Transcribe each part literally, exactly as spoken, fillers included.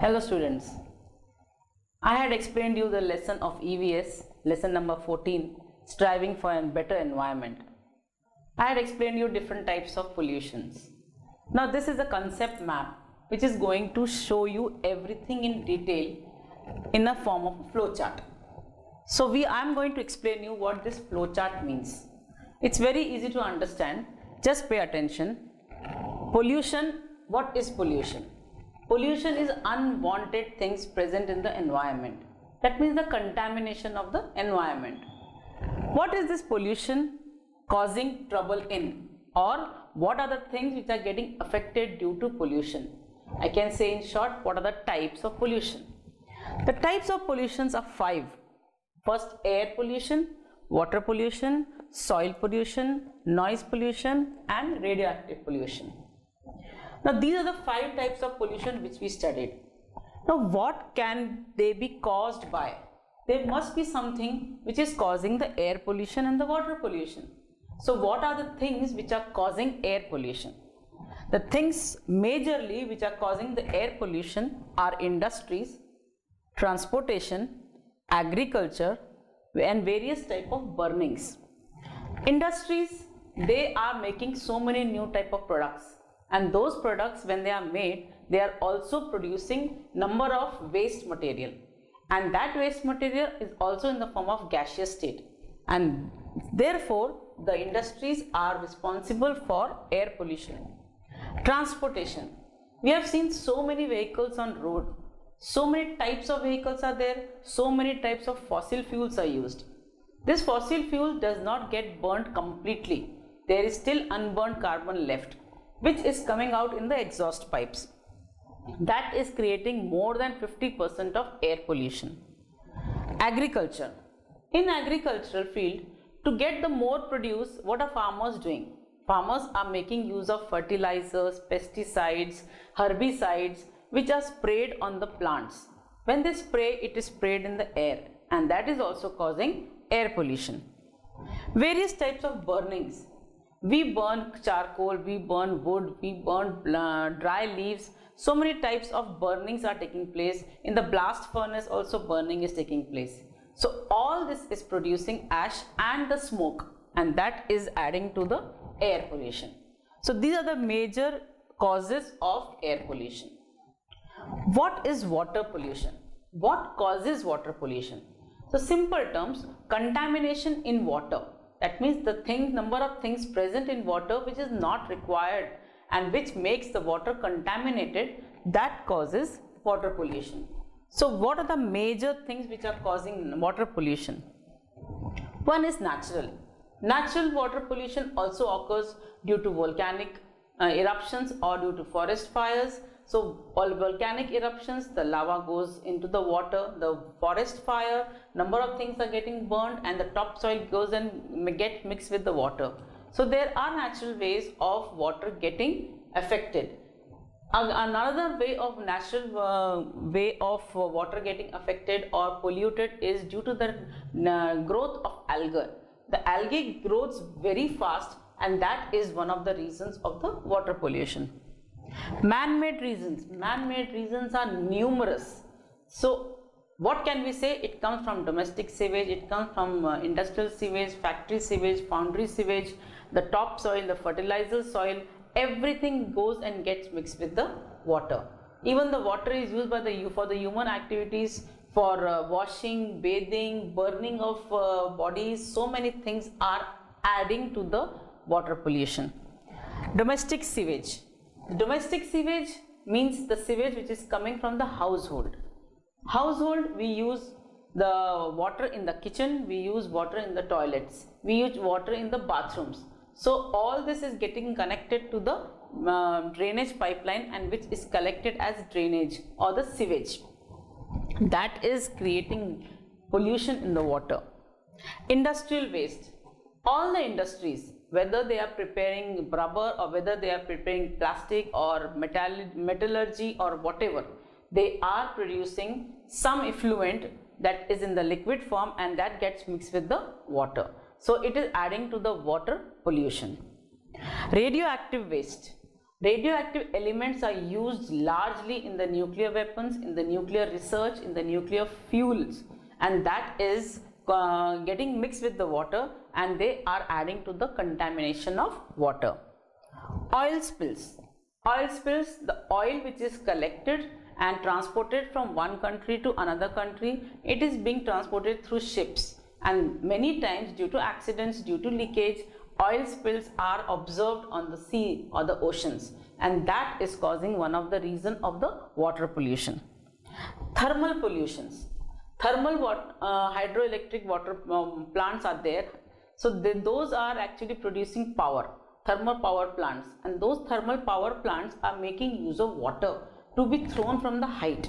Hello students, I had explained you the lesson of E V S, lesson number fourteen, striving for a better environment. I had explained you different types of pollutions. Now this is a concept map which is going to show you everything in detail in a form of flowchart. So we I am going to explain you what this flowchart means. It's very easy to understand, just pay attention. Pollution, what is pollution? Pollution is unwanted things present in the environment. That means the contamination of the environment. What is this pollution causing trouble in, or what are the things which are getting affected due to pollution? I can say in short, what are the types of pollution? The types of pollutions are five. First, air pollution, water pollution, soil pollution, noise pollution and radioactive pollution. Now these are the five types of pollution which we studied. Now what can they be caused by? There must be something which is causing the air pollution and the water pollution. So what are the things which are causing air pollution? The things majorly which are causing the air pollution are industries, transportation, agriculture and various type of burnings. Industries, they are making so many new type of products. And those products, when they are made, they are also producing number of waste material, and that waste material is also in the form of gaseous state, and therefore the industries are responsible for air pollution. Transportation, we have seen so many vehicles on road, so many types of vehicles are there, so many types of fossil fuels are used. This fossil fuel does not get burnt completely, there is still unburnt carbon left, which is coming out in the exhaust pipes. That is creating more than fifty percent of air pollution. Agriculture. In agricultural field, to get the more produce, what are farmers doing? Farmers are making use of fertilizers, pesticides, herbicides, which are sprayed on the plants. When they spray, it is sprayed in the air, and that is also causing air pollution. Various types of burnings. We burn charcoal, we burn wood, we burn uh, dry leaves. So many types of burnings are taking place. In the blast furnace also burning is taking place. So all this is producing ash and the smoke, and that is adding to the air pollution. So these are the major causes of air pollution. What is water pollution? What causes water pollution? So simple terms, contamination in water. That means the thing, number of things present in water which is not required and which makes the water contaminated, that causes water pollution. So what are the major things which are causing water pollution? One is natural. Natural water pollution also occurs due to volcanic uh, eruptions or due to forest fires. So all volcanic eruptions, the lava goes into the water, the forest fire, number of things are getting burned and the topsoil goes and get mixed with the water. So there are natural ways of water getting affected. Another way of natural uh, way of uh, water getting affected or polluted is due to the uh, growth of algae. The algae grows very fast, and that is one of the reasons of the water pollution. Man-made reasons. Man-made reasons are numerous. So what can we say? It comes from domestic sewage, it comes from uh, industrial sewage, factory sewage, foundry sewage, the topsoil, the fertilizer soil, everything goes and gets mixed with the water. Even the water is used by the for the human activities, for uh, washing, bathing, burning of uh, bodies. So many things are adding to the water pollution. Domestic sewage. Domestic sewage means the sewage which is coming from the household. Household, we use the water in the kitchen, we use water in the toilets, we use water in the bathrooms. So all this is getting connected to the uh, drainage pipeline, and which is collected as drainage or the sewage. That is creating pollution in the water. Industrial waste. All the industries, whether they are preparing rubber or whether they are preparing plastic or metal, metallurgy or whatever, they are producing some effluent that is in the liquid form, and that gets mixed with the water. So it is adding to the water pollution. Radioactive waste. Radioactive elements are used largely in the nuclear weapons, in the nuclear research, in the nuclear fuels, and that is uh, getting mixed with the water, and they are adding to the contamination of water. Oil spills. Oil spills, the oil which is collected and transported from one country to another country, it is being transported through ships, and many times due to accidents, due to leakage, oil spills are observed on the sea or the oceans, and that is causing one of the reasons of the water pollution. Thermal pollutions. Thermal water, uh, hydroelectric water um, plants are there. So they, those are actually producing power, thermal power plants, and those thermal power plants are making use of water to be thrown from the height.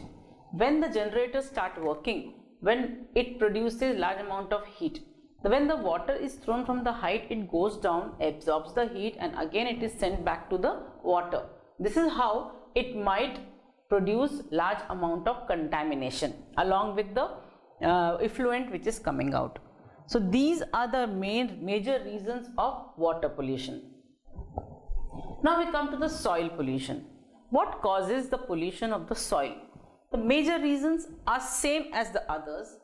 When the generators start working, when it produces large amount of heat, when the water is thrown from the height, it goes down, absorbs the heat, and again it is sent back to the water. This is how it might produce large amount of contamination along with the uh, effluent which is coming out. So these are the main major reasons of water pollution. Now we come to the soil pollution. What causes the pollution of the soil? The major reasons are same as the others.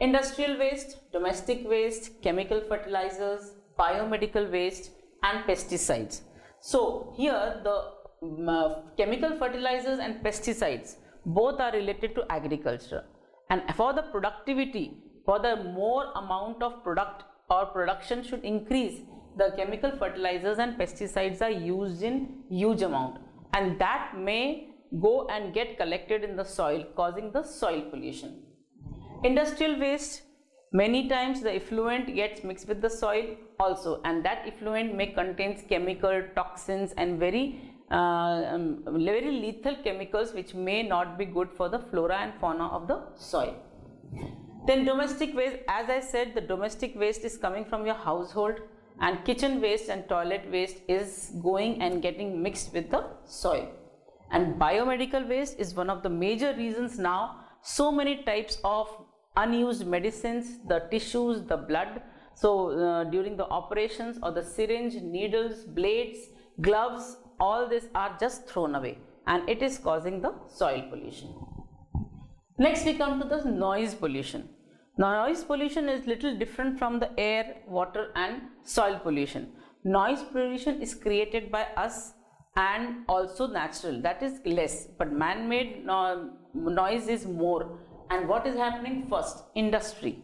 Industrial waste, domestic waste, chemical fertilizers, biomedical waste, and pesticides. So here the um, uh, chemical fertilizers and pesticides both are related to agriculture, and for the productivity, for the more amount of product or production should increase, the chemical fertilizers and pesticides are used in huge amount, and that may go and get collected in the soil, causing the soil pollution. Industrial waste, many times the effluent gets mixed with the soil also, and that effluent may contains chemical toxins and very uh, um, very lethal chemicals which may not be good for the flora and fauna of the soil. Then domestic waste, as I said, the domestic waste is coming from your household, and kitchen waste and toilet waste is going and getting mixed with the soil. And biomedical waste is one of the major reasons now. So many types of unused medicines, the tissues, the blood. So uh, during the operations, or the syringe, needles, blades, gloves, all these are just thrown away, and it is causing the soil pollution. Next we come to the noise pollution. Now, noise pollution is little different from the air, water and soil pollution. Noise pollution is created by us, and also natural, that is less, but man-made no noise is more. And what is happening first? Industry.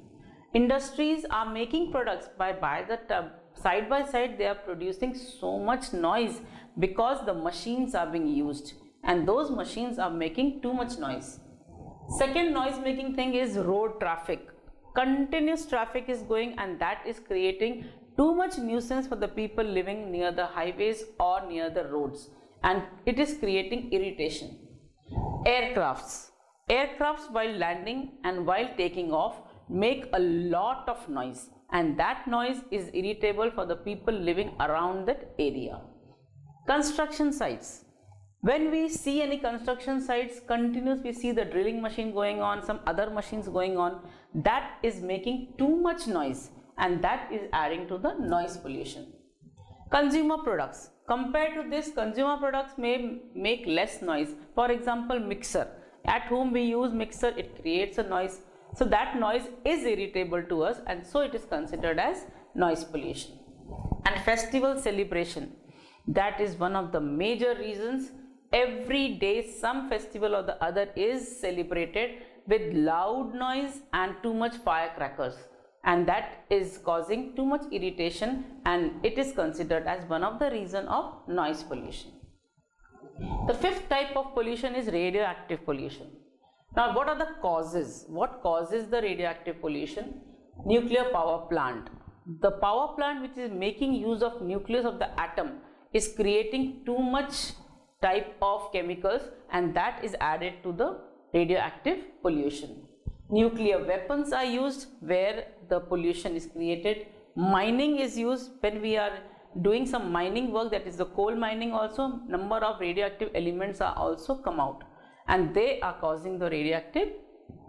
Industries are making products by, by the side by side they are producing so much noise because the machines are being used, and those machines are making too much noise. Second noise making thing is road traffic. Continuous traffic is going, and that is creating too much nuisance for the people living near the highways or near the roads, and it is creating irritation. Aircrafts. Aircrafts while landing and while taking off make a lot of noise, and that noise is irritable for the people living around that area. Construction sites. When we see any construction sites, continuous we see the drilling machine going on, some other machines going on, that is making too much noise, and that is adding to the noise pollution. Consumer products. Compared to this, consumer products may make less noise. For example, mixer. At home we use mixer, it creates a noise. So that noise is irritable to us, and so it is considered as noise pollution. And festival celebration. That is one of the major reasons. Every day some festival or the other is celebrated with loud noise and too much firecrackers, and that is causing too much irritation, and it is considered as one of the reason of noise pollution. The fifth type of pollution is radioactive pollution. Now what are the causes? What causes the radioactive pollution? Nuclear power plant. The power plant which is making use of nucleus of the atom is creating too much type of chemicals, and that is added to the radioactive pollution. Nuclear weapons are used where the pollution is created. Mining is used when we are doing some mining work, that is the coal mining also, number of radioactive elements are also come out, and they are causing the radioactive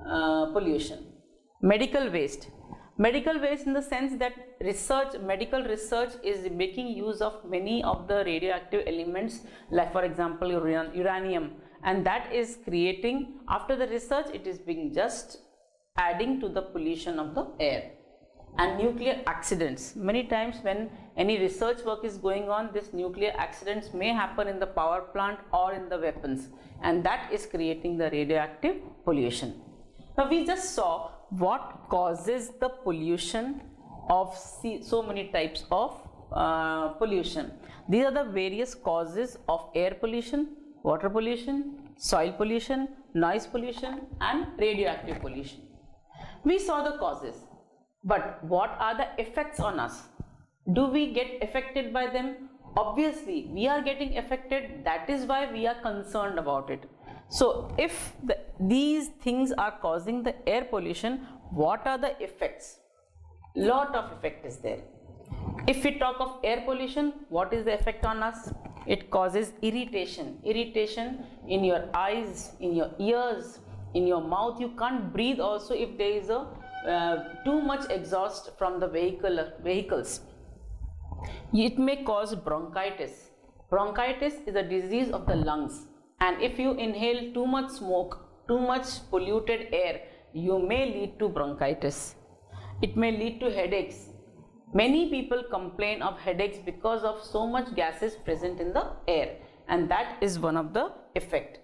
uh, pollution. Medical waste. Medical waste in the sense that research, medical research is making use of many of the radioactive elements, like for example uranium, and that is creating, after the research it is being just adding to the pollution of the air. And nuclear accidents, many times when any research work is going on, this nuclear accidents may happen in the power plant or in the weapons, and that is creating the radioactive pollution. Now we just saw what causes the pollution of so many types of uh, pollution. These are the various causes of air pollution, water pollution, soil pollution, noise pollution and radioactive pollution. We saw the causes, but what are the effects on us? Do we get affected by them? Obviously we are getting affected, that is why we are concerned about it. So if the, these things are causing the air pollution, what are the effects? Lot of effect is there. If we talk of air pollution, what is the effect on us? It causes irritation. Irritation in your eyes, in your ears, in your mouth. You can't breathe also if there is a uh, too much exhaust from the vehicle vehicles. It may cause bronchitis. Bronchitis is a disease of the lungs. And if you inhale too much smoke, too much polluted air, you may lead to bronchitis. It may lead to headaches. Many people complain of headaches because of so much gases present in the air, and that is one of the effect.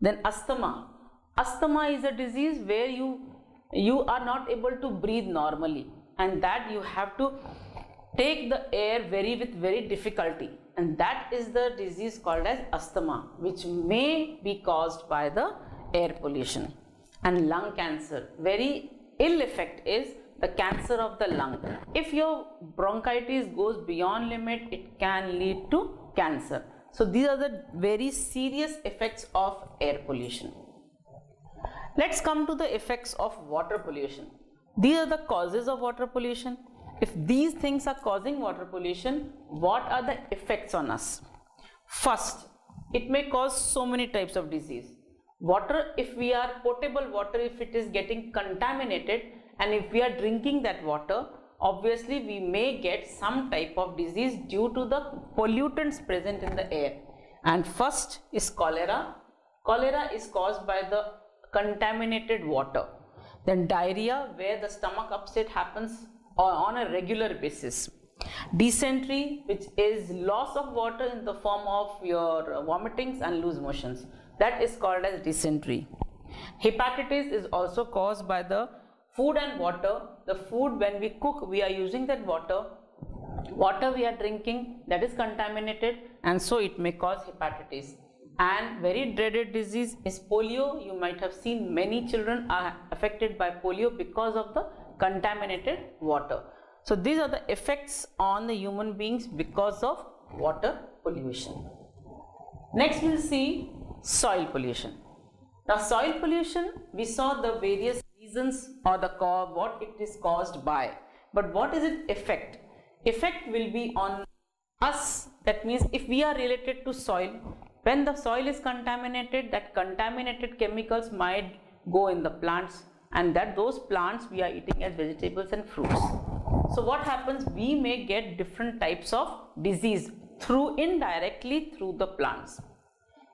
Then asthma. Asthma is a disease where you, you are not able to breathe normally, and that you have to take the air very with very difficulty, and that is the disease called as asthma, which may be caused by the air pollution. And lung cancer, very ill effect is the cancer of the lung. If your bronchitis goes beyond limit, it can lead to cancer. So these are the very serious effects of air pollution. Let's come to the effects of water pollution. These are the causes of water pollution. If these things are causing water pollution, what are the effects on us? First, it may cause so many types of disease. Water, if we are potable water, if it is getting contaminated and if we are drinking that water, obviously we may get some type of disease due to the pollutants present in the air. And first is cholera. Cholera is caused by the contaminated water. Then diarrhea, where the stomach upset happens or on a regular basis. Dysentery, which is loss of water in the form of your vomitings and loose motions, that is called as dysentery. Hepatitis is also caused by the food and water. The food, when we cook, we are using that water. Water we are drinking, that is contaminated, and so it may cause hepatitis. And very dreaded disease is polio. You might have seen many children are affected by polio because of the contaminated water. So these are the effects on the human beings because of water pollution. Next we will see soil pollution. Now soil pollution, we saw the various reasons or the cause, what it is caused by, but what is its effect? Effect will be on us, that means if we are related to soil, when the soil is contaminated, that contaminated chemicals might go in the plants, and that those plants we are eating as vegetables and fruits. So what happens, we may get different types of disease through indirectly through the plants.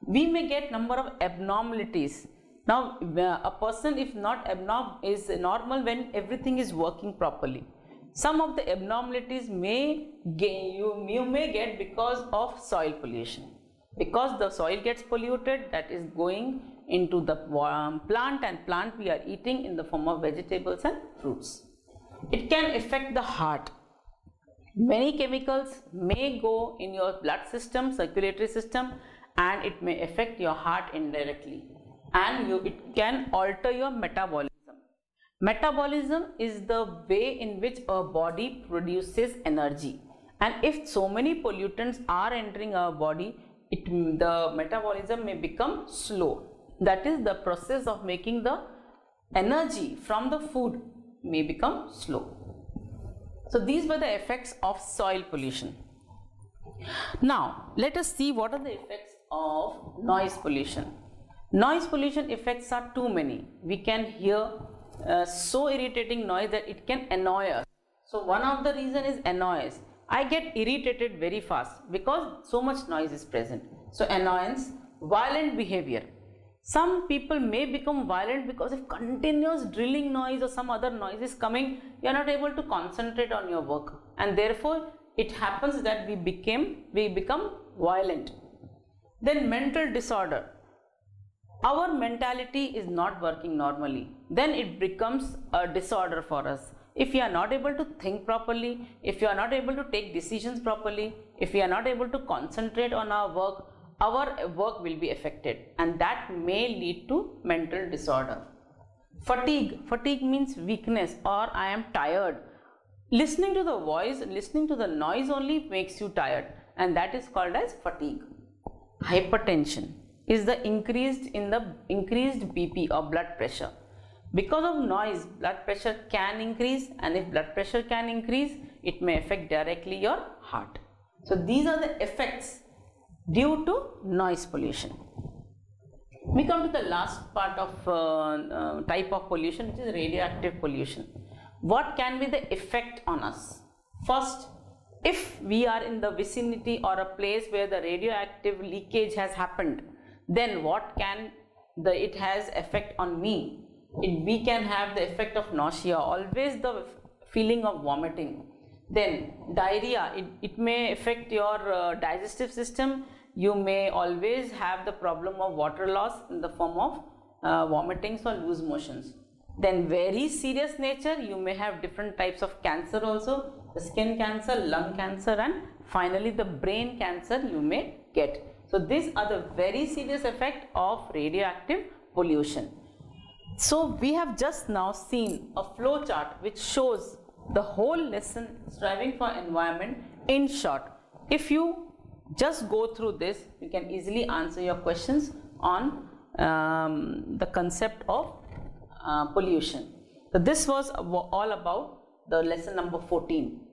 We may get number of abnormalities. Now a person, if not abnormal, is normal when everything is working properly. Some of the abnormalities may gain, you, you may get because of soil pollution. Because the soil gets polluted, that is going into the plant, and plant we are eating in the form of vegetables and fruits. It can affect the heart. Many chemicals may go in your blood system, circulatory system, and it may affect your heart indirectly, and you, it can alter your metabolism. Metabolism is the way in which our body produces energy, and if so many pollutants are entering our body, it, the metabolism may become slow. That is, the process of making the energy from the food may become slow. So these were the effects of soil pollution. Now let us see what are the effects of noise pollution. Noise pollution effects are too many. We can hear uh, so irritating noise that it can annoy us. So one of the reason is annoyance. I get irritated very fast because so much noise is present. So annoyance, violent behavior. Some people may become violent because if continuous drilling noise or some other noise is coming, you are not able to concentrate on your work, and therefore it happens that we became we become violent. Then mental disorder. Our mentality is not working normally. Then it becomes a disorder for us. If you are not able to think properly, if you are not able to take decisions properly, if you are not able to concentrate on our work, our work will be affected, and that may lead to mental disorder. Fatigue. Fatigue means weakness or I am tired. Listening to the voice, listening to the noise only makes you tired, and that is called as fatigue. Hypertension is the increased in the increased B P or blood pressure. Because of noise, blood pressure can increase, and if blood pressure can increase, it may affect directly your heart. So these are the effects due to noise pollution. We come to the last part of uh, uh, type of pollution, which is radioactive pollution. What can be the effect on us? First, if we are in the vicinity or a place where the radioactive leakage has happened, then what can the it has effect on me? It, we can have the effect of nausea, always the feeling of vomiting. Then diarrhea, it, it may affect your uh, digestive system. You may always have the problem of water loss in the form of uh, vomitings or loose motions. Then very serious nature, you may have different types of cancer also, the skin cancer, lung cancer, and finally the brain cancer you may get. So these are the very serious effect of radioactive pollution. So we have just now seen a flow chart which shows the whole lesson striving for environment in short. If you just go through this, you can easily answer your questions on um, the concept of uh, pollution. So this was all about the lesson number fourteen.